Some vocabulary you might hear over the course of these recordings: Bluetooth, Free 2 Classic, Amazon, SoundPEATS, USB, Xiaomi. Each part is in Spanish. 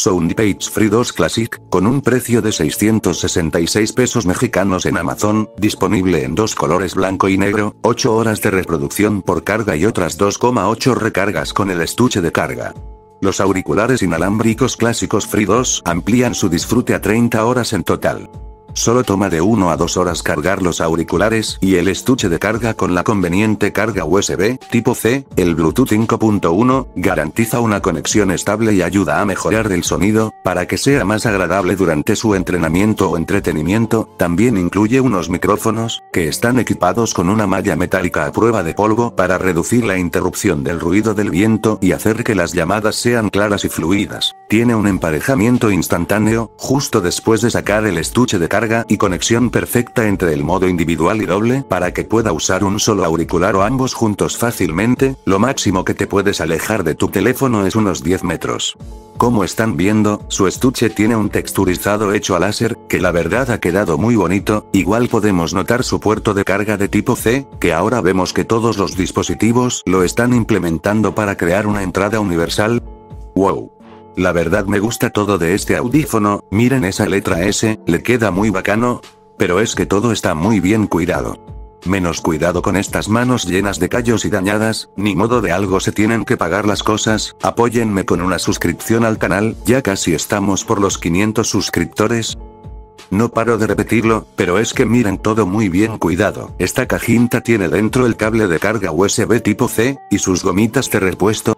SoundPEATS Free 2 Classic, con un precio de 666 pesos mexicanos en Amazon, disponible en dos colores blanco y negro, 8 horas de reproducción por carga y otras 2,8 recargas con el estuche de carga. Los auriculares inalámbricos clásicos Free 2 amplían su disfrute a 30 horas en total. Solo toma de 1 a 2 horas cargar los auriculares y el estuche de carga con la conveniente carga USB, tipo C, el Bluetooth 5.1, garantiza una conexión estable y ayuda a mejorar el sonido, para que sea más agradable durante su entrenamiento o entretenimiento. También incluye unos micrófonos, que están equipados con una malla metálica a prueba de polvo para reducir la interrupción del ruido del viento y hacer que las llamadas sean claras y fluidas. Tiene un emparejamiento instantáneo, justo después de sacar el estuche de carga, y conexión perfecta entre el modo individual y doble para que pueda usar un solo auricular o ambos juntos fácilmente. Lo máximo que te puedes alejar de tu teléfono es unos 10 metros. Como están viendo, su estuche tiene un texturizado hecho a láser, que la verdad ha quedado muy bonito. Igual podemos notar su puerto de carga de tipo C, que ahora vemos que todos los dispositivos lo están implementando para crear una entrada universal. ¡Wow! La verdad me gusta todo de este audífono. Miren esa letra S, le queda muy bacano, pero es que todo está muy bien cuidado. Menos cuidado con estas manos llenas de callos y dañadas, ni modo, de algo se tienen que pagar las cosas. Apóyenme con una suscripción al canal, ya casi estamos por los 500 suscriptores. No paro de repetirlo, pero es que miren todo muy bien cuidado. Esta cajita tiene dentro el cable de carga USB tipo C, y sus gomitas de repuesto.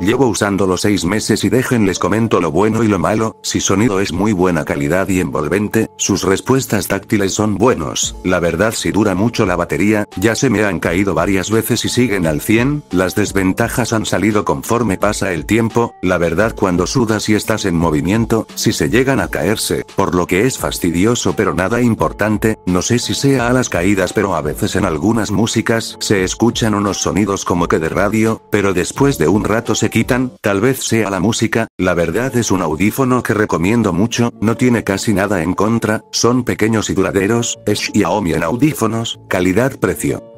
Llevo usándolo 6 meses y déjenles comento lo bueno y lo malo. Si sonido es muy buena calidad y envolvente, sus respuestas táctiles son buenos. La verdad si dura mucho la batería, ya se me han caído varias veces y siguen al 100, las desventajas han salido conforme pasa el tiempo, la verdad cuando sudas y estás en movimiento, si se llegan a caerse, por lo que es fastidioso pero nada importante. No sé si sea a las caídas, pero a veces en algunas músicas se escuchan unos sonidos como que de radio, pero después de un rato se quitan, tal vez sea la música. La verdad es un audífono que recomiendo mucho, no tiene casi nada en contra, son pequeños y duraderos. Es Xiaomi en audífonos, calidad-precio.